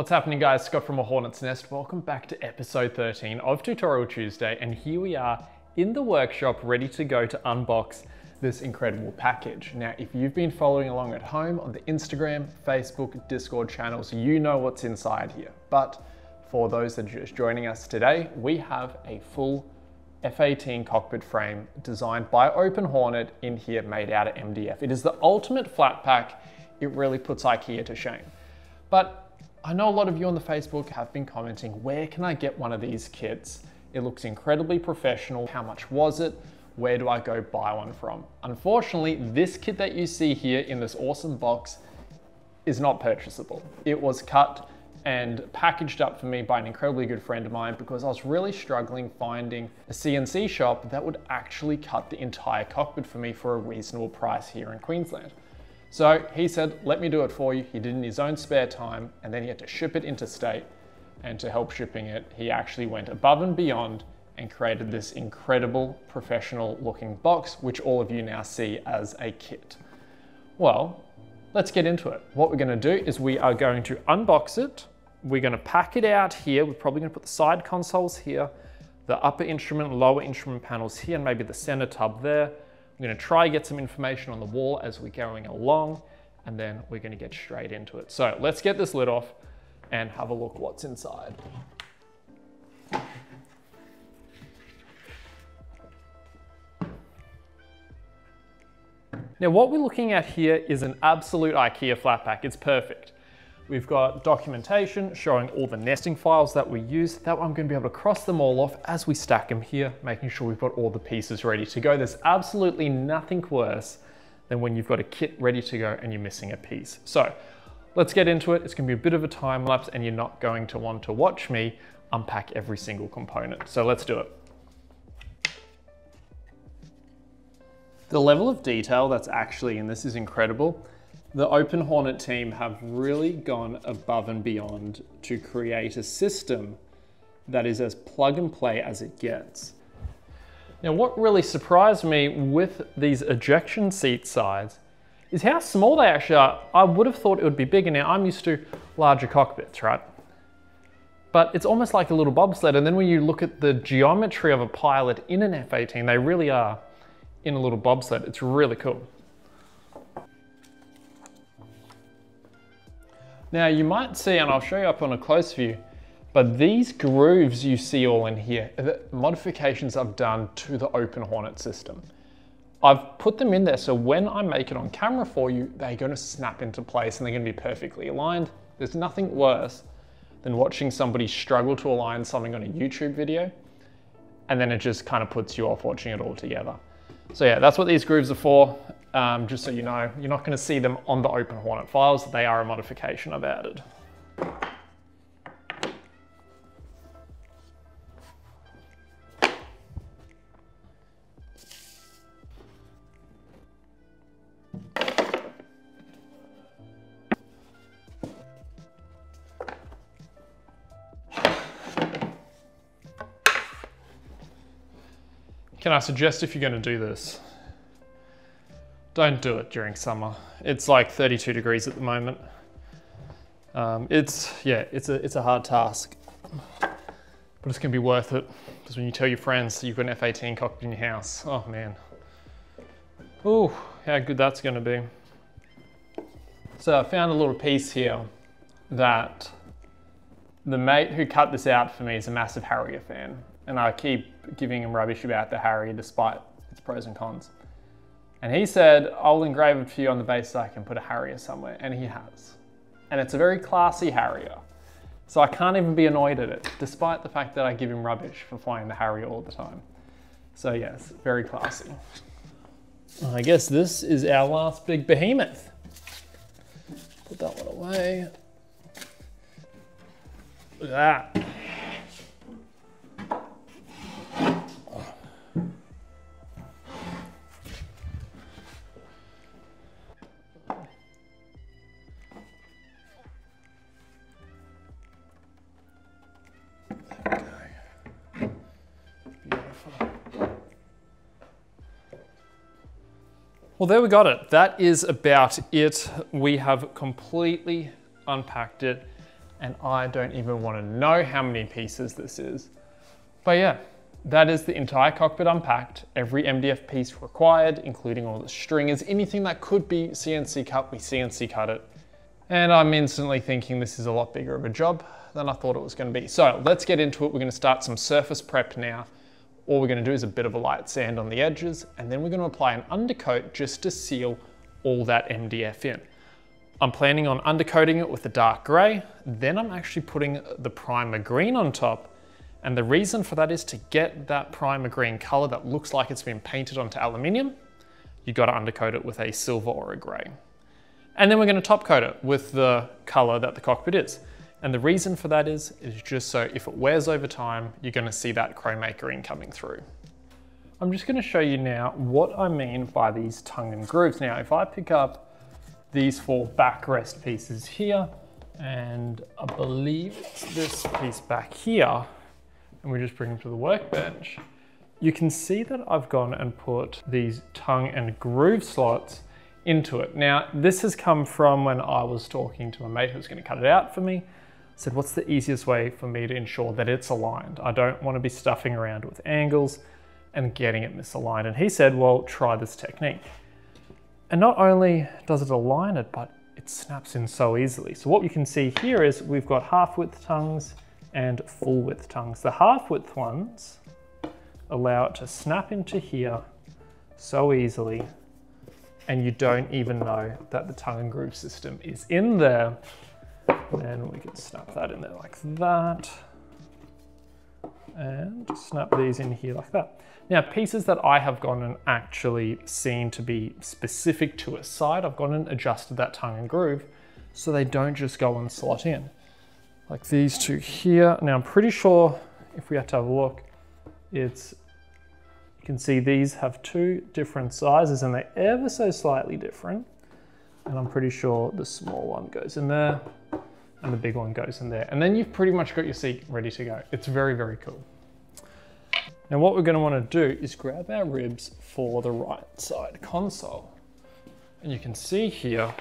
What's happening guys, Scott from A Hornet's Nest. Welcome back to episode 13 of Tutorial Tuesday, and here we are in the workshop ready to go to unbox this incredible package. Now, if you've been following along at home on the Instagram, Facebook, Discord channels, you know what's inside here. But for those that are just joining us today, we have a full F/A-18 cockpit frame designed by Open Hornet in here, made out of MDF. It is the ultimate flat pack. It really puts IKEA to shame. But I know a lot of you on the Facebook have been commenting, where can I get one of these kits? It looks incredibly professional. How much was it? Where do I go buy one from? Unfortunately, this kit that you see here in this awesome box is not purchasable. It was cut and packaged up for me by an incredibly good friend of mine because I was really struggling finding a CNC shop that would actually cut the entire cockpit for me for a reasonable price here in Queensland. So he said, let me do it for you. He did it in his own spare time, and then he had to ship it interstate, and to help shipping it, he actually went above and beyond and created this incredible professional looking box, which all of you now see as a kit. Well, let's get into it. What we're gonna do is we are going to unbox it. We're gonna pack it out here. We're probably gonna put the side consoles here, the upper instrument, lower instrument panels here, and maybe the center tub there. I'm gonna try get some information on the wall as we're going along, and then we're gonna get straight into it. So let's get this lid off and have a look what's inside. Now what we're looking at here is an absolute IKEA flat pack. It's perfect. We've got documentation showing all the nesting files that we use. That way I'm going to be able to cross them all off as we stack them here, making sure we've got all the pieces ready to go. There's absolutely nothing worse than when you've got a kit ready to go and you're missing a piece. So let's get into it. It's going to be a bit of a time lapse, and you're not going to want to watch me unpack every single component. So let's do it. The level of detail that's actually in this is incredible. The Open Hornet team have really gone above and beyond to create a system that is as plug and play as it gets. Now, what really surprised me with these ejection seat sides is how small they actually are. I would have thought it would be bigger. Now, I'm used to larger cockpits, right? But it's almost like a little bobsled. And then when you look at the geometry of a pilot in an F/A-18, they really are in a little bobsled. It's really cool. Now you might see, and I'll show you up on a close view, but these grooves you see all in here are the modifications I've done to the Open Hornet system. I've put them in there so when I make it on camera for you, they're going to snap into place and they're going to be perfectly aligned. There's nothing worse than watching somebody struggle to align something on a YouTube video, and then it just kind of puts you off watching it all together. So yeah, that's what these grooves are for. Just so you know, you're not going to see them on the Open Hornet files. They are a modification I've added. Can I suggest, if you're going to do this, don't do it during summer. It's like 32 degrees at the moment. It's a hard task, but it's gonna be worth it, because when you tell your friends that you've got an F/A-18 cockpit in your house, oh man. Ooh, how good that's gonna be. So I found a little piece here that the mate who cut this out for me is a massive Harrier fan, and I keep giving him rubbish about the Harrier despite its pros and cons. And he said, I'll engrave it for you on the base so I can put a Harrier somewhere. And he has. And it's a very classy Harrier. So I can't even be annoyed at it, despite the fact that I give him rubbish for flying the Harrier all the time. So yes, very classy. I guess this is our last big behemoth. Put that one away. Look at that. Well, there we got it. That is about it. We have completely unpacked it and I don't even want to know how many pieces this is. But yeah, that is the entire cockpit unpacked, every MDF piece required, including all the stringers, anything that could be CNC cut, we CNC cut it. And I'm instantly thinking this is a lot bigger of a job than I thought it was going to be. So let's get into it. We're going to start some surface prep now. All we're going to do is a bit of a light sand on the edges, and then we're going to apply an undercoat just to seal all that MDF in. I'm planning on undercoating it with a dark grey, then I'm actually putting the primer green on top, and the reason for that is to get that primer green colour that looks like it's been painted onto aluminium. You've got to undercoat it with a silver or a grey. And then we're going to top coat it with the colour that the cockpit is. And the reason for that is just so if it wears over time, you're going to see that chromate green coming through. I'm just going to show you now what I mean by these tongue and grooves. Now, if I pick up these four backrest pieces here, and I believe it's this piece back here, and we just bring them to the workbench, you can see that I've gone and put these tongue and groove slots into it. Now, this has come from when I was talking to my mate who's going to cut it out for me. I said, what's the easiest way for me to ensure that it's aligned? I don't want to be stuffing around with angles and getting it misaligned. And he said, well, try this technique. And not only does it align it, but it snaps in so easily. So what you can see here is we've got half width tongues and full width tongues. The half width ones allow it to snap into here so easily, and you don't even know that the tongue and groove system is in there. And we can snap that in there like that, and snap these in here like that. Now, pieces that I have gone and actually seen to be specific to a side, I've gone and adjusted that tongue and groove so they don't just go and slot in. Like these two here. Now, I'm pretty sure if we had to have a look, you can see these have two different sizes and they're ever so slightly different. And I'm pretty sure the small one goes in there and the big one goes in there. And then you've pretty much got your seat ready to go. It's very, very cool. Now what we're going to want to do is grab our ribs for the right side console. And you can see here,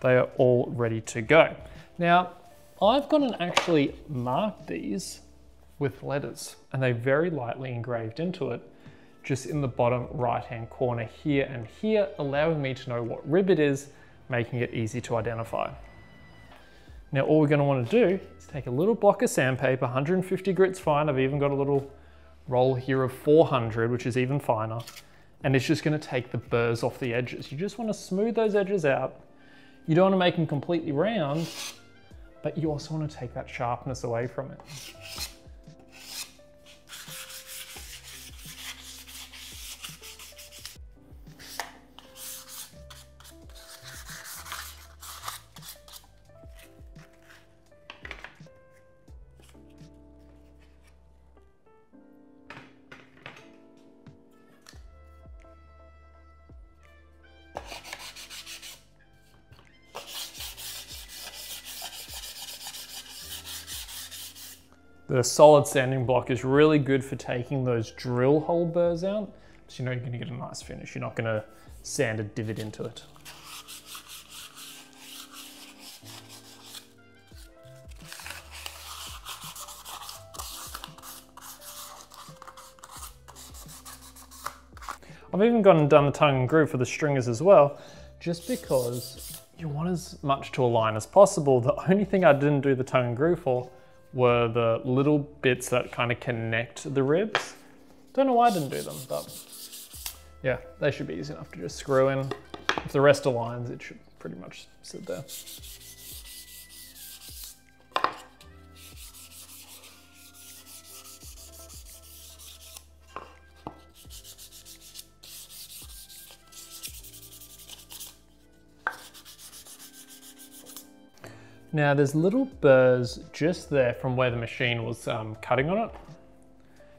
they are all ready to go. Now, I've gone and actually marked these with letters, and they very lightly engraved into it, just in the bottom right-hand corner here and here, allowing me to know what rib it is, making it easy to identify. Now, all we're going to want to do is take a little block of sandpaper, 150 grit's fine. I've even got a little roll here of 400, which is even finer. And it's just going to take the burrs off the edges. You just want to smooth those edges out. You don't want to make them completely round, but you also want to take that sharpness away from it. The solid sanding block is really good for taking those drill hole burrs out, so you know you're going to get a nice finish. You're not going to sand a divot into it. I've even gone and done the tongue and groove for the stringers as well, just because you want as much to align as possible. The only thing I didn't do the tongue and groove for were the little bits that kind of connect the ribs. Don't know why I didn't do them, but yeah, they should be easy enough to just screw in. If the rest aligns, it should pretty much sit there. Now there's little burrs just there from where the machine was cutting on it.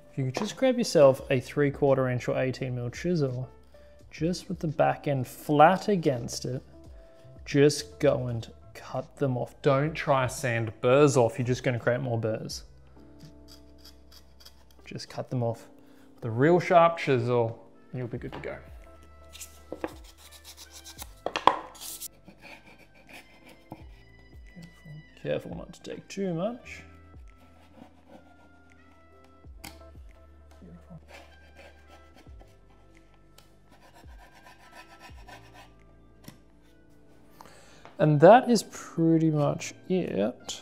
If you could just grab yourself a 3/4 inch or 18mm chisel, just with the back end flat against it, just go and cut them off. Don't try sand burrs off, you're just going to create more burrs. Just cut them off with a real sharp chisel and you'll be good to go. Careful not to take too much. Beautiful. And that is pretty much it.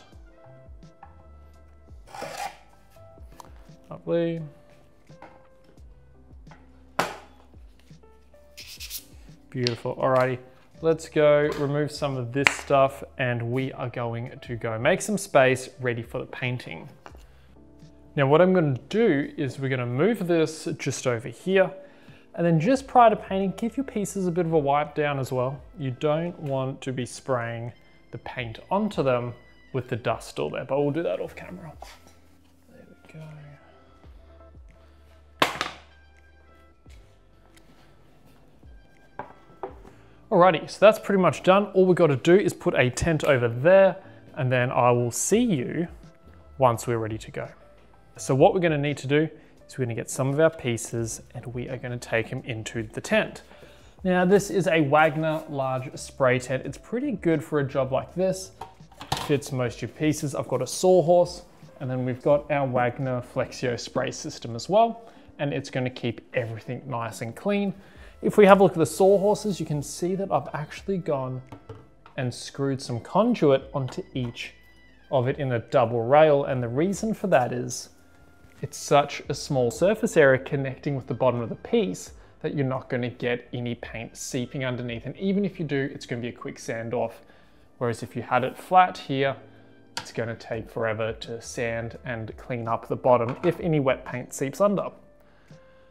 Lovely. Beautiful. Alrighty, let's go remove some of this stuff and we are going to go make some space ready for the painting. Now what I'm going to do is we're going to move this just over here, and then just prior to painting, give your pieces a bit of a wipe down as well. You don't want to be spraying the paint onto them with the dust still there, but we'll do that off camera. There we go. Alrighty, so that's pretty much done. All we've got to do is put a tent over there, and then I will see you once we're ready to go. So what we're going to need to do is we're going to get some of our pieces and we are going to take them into the tent. Now this is a Wagner large spray tent. It's pretty good for a job like this. Fits most of your pieces. I've got a sawhorse, and then we've got our Wagner Flexio spray system as well, and it's going to keep everything nice and clean. If we have a look at the sawhorses, you can see that I've actually gone and screwed some conduit onto each of it in a double rail. And the reason for that is it's such a small surface area connecting with the bottom of the piece that you're not going to get any paint seeping underneath. And even if you do, it's going to be a quick sand off. Whereas if you had it flat here, it's going to take forever to sand and clean up the bottom if any wet paint seeps under.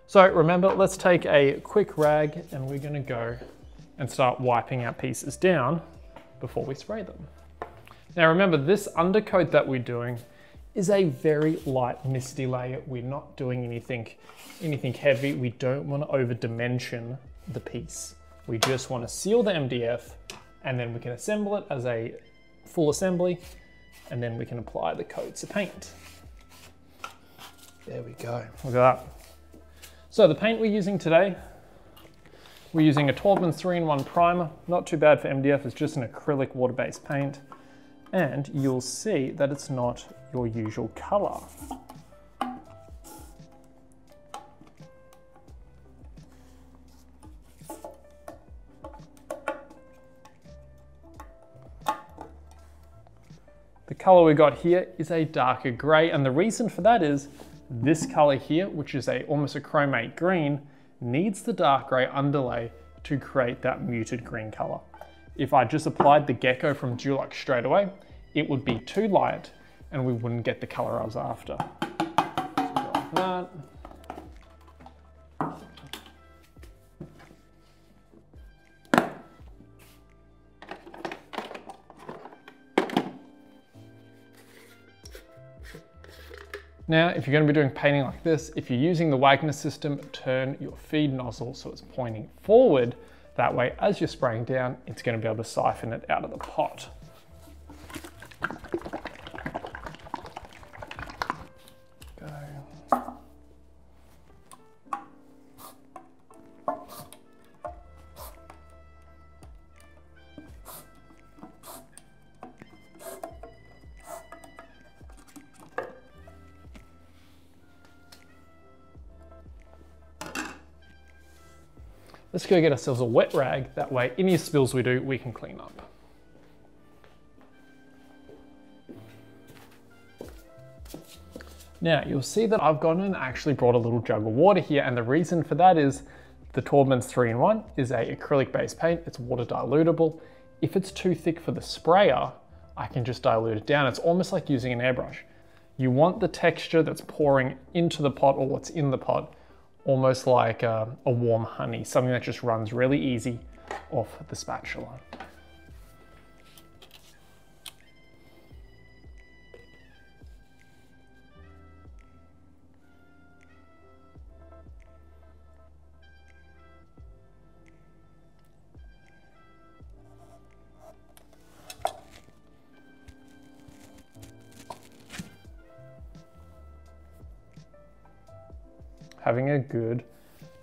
So remember, let's take a quick rag and we're gonna go and start wiping our pieces down before we spray them. Now remember, this undercoat that we're doing is a very light misty layer. We're not doing anything heavy. We don't wanna over dimension the piece. We just wanna seal the MDF, and then we can assemble it as a full assembly, and then we can apply the coats of paint. There we go, look at that. So the paint we're using today, we're using a Taubman 3-in-1 primer, not too bad for MDF, it's just an acrylic water-based paint, and you'll see that it's not your usual color. The color we got here is a darker gray, and the reason for that is this color here, which is almost a chromate green, needs the dark gray underlay to create that muted green color. If I just applied the Gecko from Dulux straight away, it would be too light and we wouldn't get the color I was after. So go like that. Now, if you're going to be doing painting like this, if you're using the Wagner system, turn your feed nozzle so it's pointing forward. That way, as you're spraying down, it's going to be able to siphon it out of the pot. Let's go get ourselves a wet rag, that way any spills we do, we can clean up. Now you'll see that I've gone and actually brought a little jug of water here, and the reason for that is the Taubman's 3-in-1 is an acrylic based paint, it's water dilutable. If it's too thick for the sprayer, I can just dilute it down. It's almost like using an airbrush. You want the texture that's pouring into the pot, or what's in the pot, almost like a warm honey, something that just runs really easy off the spatula. Having a good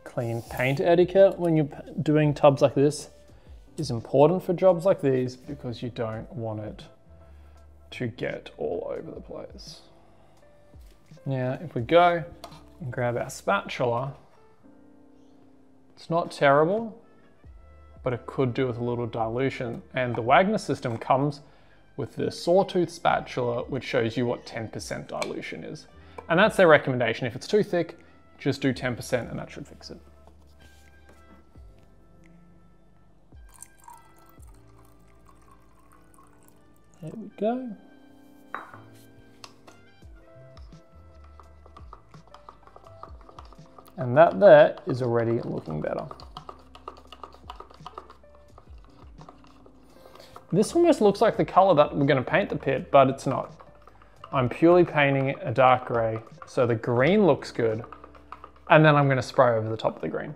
clean paint etiquette when you're doing tubs like this is important for jobs like these, because you don't want it to get all over the place. Now, if we go and grab our spatula, it's not terrible, but it could do with a little dilution. And the Wagner system comes with the sawtooth spatula, which shows you what 10% dilution is. And that's their recommendation. If it's too thick, just do 10% and that should fix it. There we go. And that there is already looking better. This almost looks like the color that we're going to paint the pit, but it's not. I'm purely painting it a dark gray, so the green looks good, and then I'm going to spray over the top of the green.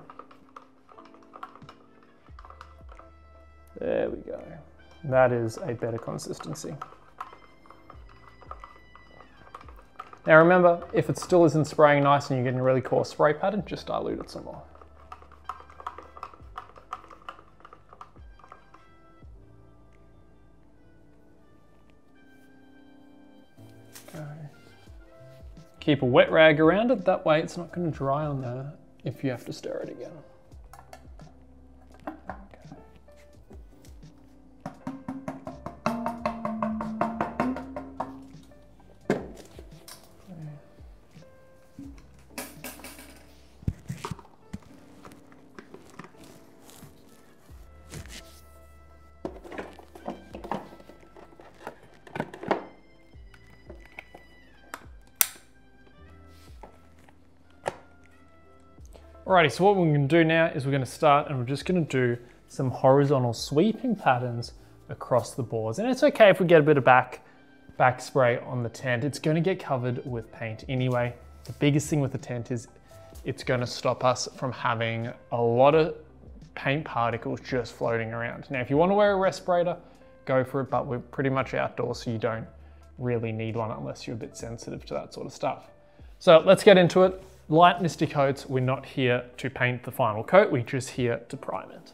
There we go. That is a better consistency. Now remember, if it still isn't spraying nice and you're getting a really coarse spray pattern, just dilute it some more. Keep a wet rag around it, that way it's not going to dry on there if you have to stir it again. Alrighty, so what we're going to do now is we're going to start and we're just going to do some horizontal sweeping patterns across the boards. And it's okay if we get a bit of back spray on the tent. It's going to get covered with paint anyway. The biggest thing with the tent is it's going to stop us from having a lot of paint particles just floating around. Now, if you want to wear a respirator, go for it, but we're pretty much outdoors, so you don't really need one unless you're a bit sensitive to that sort of stuff. So let's get into it. Light misty coats, we're not here to paint the final coat, we're just here to prime it.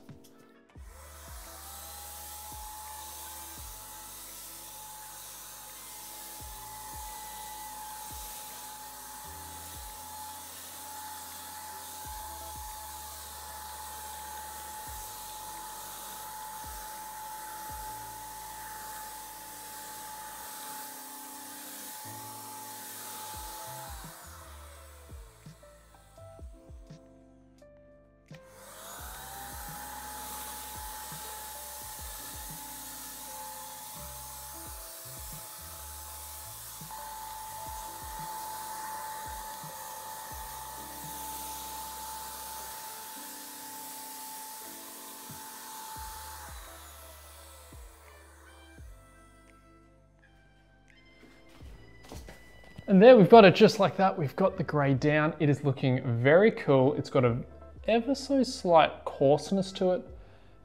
And there we've got it just like that. We've got the gray down. It is looking very cool. It's got an ever so slight coarseness to it,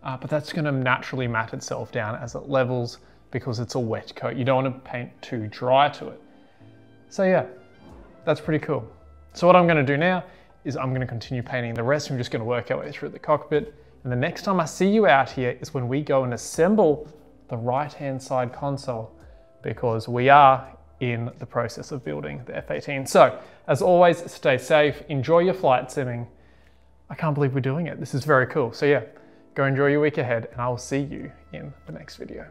but that's gonna naturally mat itself down as it levels because it's a wet coat. You don't wanna paint too dry to it. So yeah, that's pretty cool. So what I'm gonna do now is I'm gonna continue painting the rest. We're just gonna work our way through the cockpit. And the next time I see you out here is when we go and assemble the right-hand side console, because we are in the process of building the F/A-18. So, as always, stay safe, enjoy your flight simming. I can't believe we're doing it. This is very cool. So yeah, go enjoy your week ahead and I will see you in the next video.